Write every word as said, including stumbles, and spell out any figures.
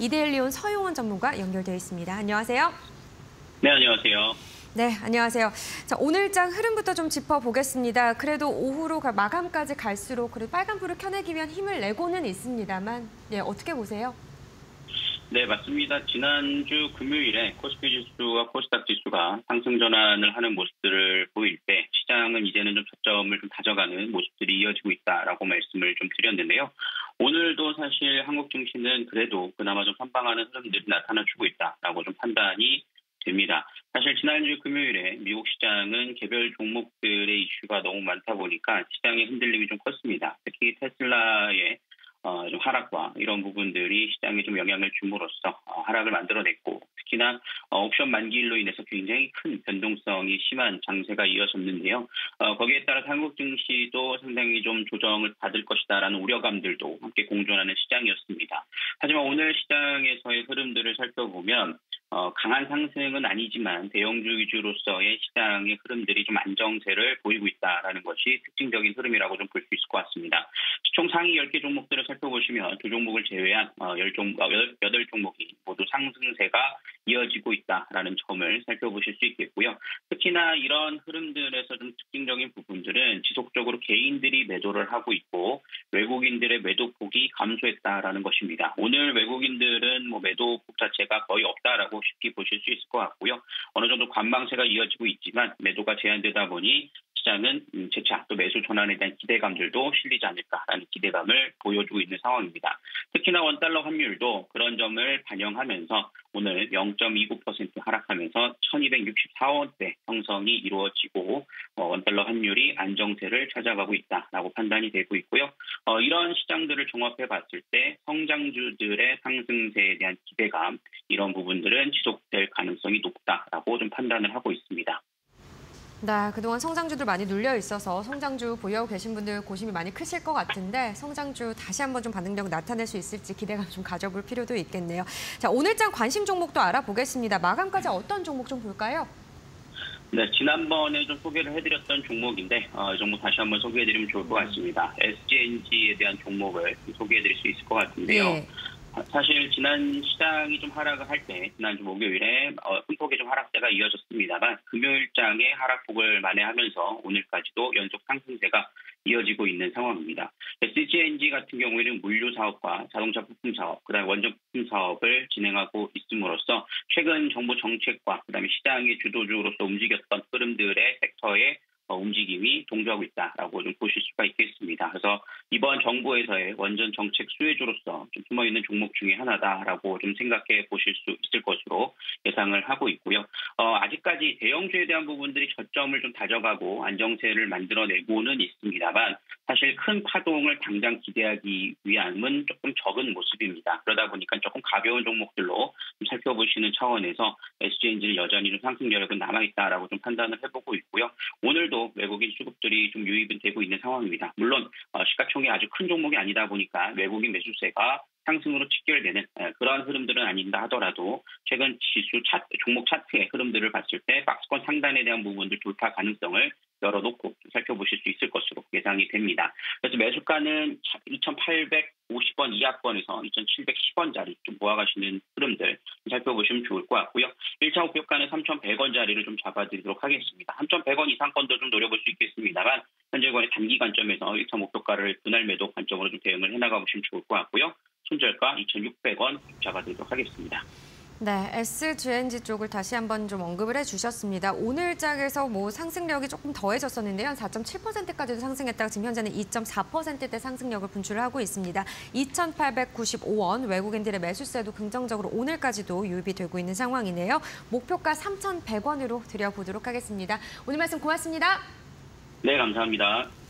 이데일리온 서용원 전문가 연결되어 있습니다. 안녕하세요. 네, 안녕하세요. 네, 안녕하세요. 자, 오늘 장 흐름부터 좀 짚어보겠습니다. 그래도 오후로 마감까지 갈수록 그래도 빨간불을 켜내기 위한 힘을 내고는 있습니다만, 예, 어떻게 보세요? 네, 맞습니다. 지난주 금요일에 코스피 지수와 코스닥 지수가 상승 전환을 하는 모습들을 보일 때 시장은 이제는 좀 초점을 좀 다져가는 모습들이 이어지고 있다라고 말씀을 좀 드렸는데요. 오늘도 사실 한국 증시는 그래도 그나마 좀 선방하는 흐름들이 나타나주고 있다라고 좀 판단이 됩니다. 사실 지난주 금요일에 미국 시장은 개별 종목들의 이슈가 너무 많다 보니까 시장의 흔들림이 좀 컸습니다. 특히 테슬라의 어, 좀 하락과 이런 부분들이 시장에 좀 영향을 줌으로써 어, 하락을 만들어냈고, 특히나 어, 옵션 만기일로 인해서 굉장히 큰 변동성이 심한 장세가 이어졌는데요. 어, 거기에 따라 한국 증시도 상당히 좀 조정을 받을 것이다라는 우려감들도 함께 공존하는 시장이었습니다. 하지만 오늘 시장에서의 흐름들을 살펴보면 어, 강한 상승은 아니지만 대형주 위주로서의 시장의 흐름들이 좀 안정세를 보이고 있다라는 것이 특징적인 흐름이라고 좀 볼 수 있을 것 같습니다. 총 상위 열 개 종목들을 살펴보시면 두 종목을 제외한 여덟 종목이 모두 상승세가 이어지고 있다라는 점을 살펴보실 수 있겠고요. 특히나 이런 흐름들에서 좀 특징적인 부분들은 지속적으로 개인들이 매도를 하고 있고 외국인들의 매도폭이 감소했다라는 것입니다. 오늘 외국인들은 뭐 매도폭 자체가 거의 없다라고 쉽게 보실 수 있을 것 같고요. 어느 정도 관망세가 이어지고 있지만 매도가 제한되다 보니 시장은 재차 또 매수 전환에 대한 기대감들도 실리지 않을까라는 기대감을 보여주고 있는 상황입니다. 특히나 원달러 환율도 그런 점을 반영하면서 오늘 영 점 이구 퍼센트 하락하면서 천이백육십사 원대 형성이 이루어지고 원달러 환율이 안정세를 찾아가고 있다라고 판단이 되고 있고요. 어, 이런 시장들을 종합해 봤을 때 성장주들의 상승세에 대한 기대감, 이런 부분들은 지속될 가능성이 높다라고 좀 판단을 하고 있습니다. 네, 그동안 성장주들 많이 눌려 있어서 성장주 보유하고 계신 분들 고심이 많이 크실 것 같은데 성장주 다시 한번 좀 반등력 나타낼 수 있을지 기대감 좀 가져볼 필요도 있겠네요. 자, 오늘장 관심 종목도 알아보겠습니다. 마감까지 어떤 종목 좀 볼까요? 네, 지난번에 좀 소개를 해드렸던 종목인데 어, 이 종목 다시 한번 소개해드리면 좋을 것 같습니다. 에스지앤지에 대한 종목을 소개해드릴 수 있을 것 같은데요. 네. 사실 지난 시장이 좀 하락을 할 때 지난주 목요일에 큰 폭의 좀 하락세가 이어졌습니다만 금요일장의 하락폭을 만회하면서 오늘까지도 연속 상승세가 이어지고 있는 상황입니다. 에스지앤지 같은 경우에는 물류 사업과 자동차 부품 사업, 그다음에 원전 부품 사업을 진행하고 있음으로써 최근 정부 정책과 그다음에 시장의 주도주로서 움직였던 흐름들의 섹터에 어, 움직임이 동조하고 있다라고 좀 보실 수가 있겠습니다. 그래서 이번 정부에서의 원전 정책 수혜주로서 좀 숨어 있는 종목 중에 하나다라고 좀 생각해 보실 수 있을 것으로 예상을 하고 있고요. 어, 아직까지 대형주에 대한 부분들이 저점을 좀 다져가고 안정세를 만들어내고는 있습니다만 사실 큰 파동을 당장 기대하기 위함은 조금 적은 모습입니다. 그러다 보니까 조금 가벼운 종목들로 좀 살펴보시는 차원에서 에스지앤지는 여전히 좀 상승 여력은 남아있다라고 좀 판단을 해보고 있고요. 오늘도 외국인 수급들이 좀 유입은 되고 있는 상황입니다. 물론 시가총액이 아주 큰 종목이 아니다 보니까 외국인 매수세가 상승으로 직결되는 그런 흐름들은 아닌다 하더라도 최근 지수 차트, 종목 차트의 흐름들을 봤을 때 박스권 상단에 대한 부분들 돌파 가능성을 열어놓고 살펴보실 수 있을 것으로 예상이 됩니다. 그래서 매수가는 이천팔백오십 원 이하권에서 이천칠백십 원짜리 좀 모아가시는 흐름들 살펴보시면 좋을 것 같고요. 일 차 목표가는 삼천백 원짜리를 좀 잡아드리도록 하겠습니다. 삼천백 원 이상권도 좀 노려볼 수 있겠습니다만 현재 거래 단기 관점에서 일 차 목표가를 분할 매도 관점으로 좀 대응을 해나가 보시면 좋을 것 같고요. 손절가 이천육백 원 잡아드리도록 하겠습니다. 네, 에스지앤지 쪽을 다시 한번 좀 언급을 해주셨습니다. 오늘 장에서 뭐 상승력이 조금 더해졌었는데요. 사 점 칠 퍼센트까지도 상승했다가 지금 현재는 이 점 사 퍼센트대 상승력을 분출을 하고 있습니다. 이천팔백구십오 원 외국인들의 매수세도 긍정적으로 오늘까지도 유입이 되고 있는 상황이네요. 목표가 삼천백 원으로 드려보도록 하겠습니다. 오늘 말씀 고맙습니다. 네, 감사합니다.